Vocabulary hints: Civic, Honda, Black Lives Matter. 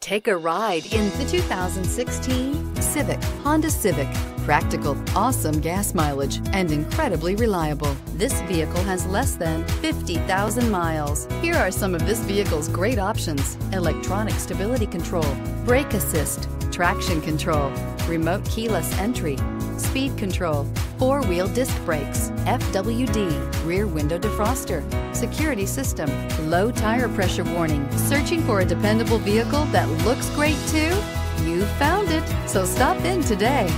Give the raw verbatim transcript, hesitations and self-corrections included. Take a ride in the two thousand sixteen Civic, Honda Civic. Practical, awesome gas mileage, and incredibly reliable. This vehicle has less than fifty thousand miles. Here are some of this vehicle's great options: electronic stability control, brake assist, traction control, remote keyless entry, speed control, four-wheel disc brakes, F W D, rear window defroster, security system, low tire pressure warning. Searching for a dependable vehicle that looks great too? You found it, so stop in today.